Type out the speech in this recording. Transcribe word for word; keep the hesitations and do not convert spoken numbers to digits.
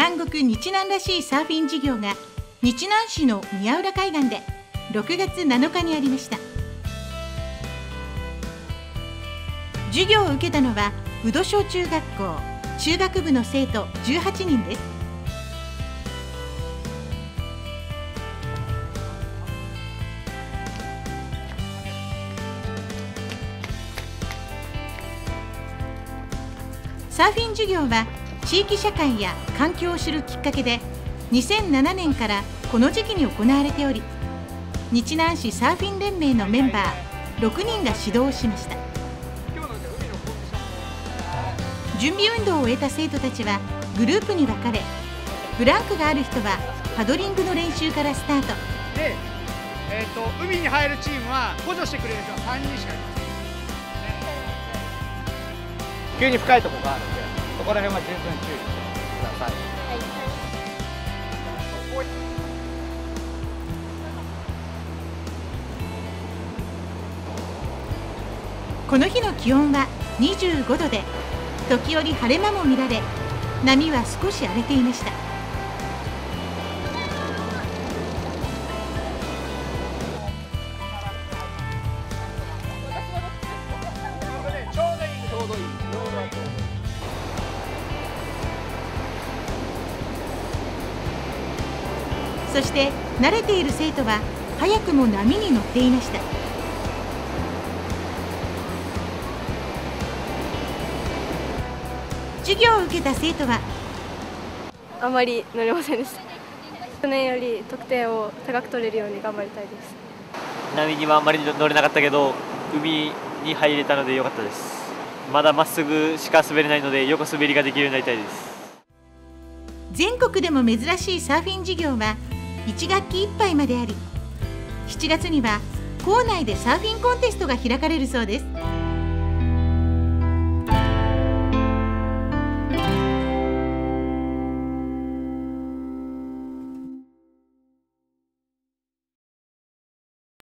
南国日南らしいサーフィン事業が日南市の宮浦海岸でろくがつなのかにありました。授業を受けたのは宇土小中学校中学部の生徒じゅうはちにんです。サーフィン授業は地域社会や環境を知るきっかけでにせんななねんからこの時期に行われており、日南市サーフィン連盟のメンバーろくにんが指導しました。準備運動を終えた生徒たちはグループに分かれ、ブランクがある人はパドリングの練習からスタートで、えー、と海に入るチームは補助してくれる人はさんにんしかいません。急に深いところがあるので、そこら辺は十分注意してください。この日の気温はにじゅうごどで、時折晴れ間も見られ、波は少し荒れていました。そして慣れている生徒は早くも波に乗っていました。授業を受けた生徒はあまり乗れませんでした。去年より得点を高く取れるように頑張りたいです。波にはあまり乗れなかったけど、海に入れたので良かったです。まだまっすぐしか滑れないので、横滑りができるようになりたいです。全国でも珍しいサーフィン事業はいちがっきいっぱいまであり、しちがつには校内でサーフィンコンテストが開かれるそうです。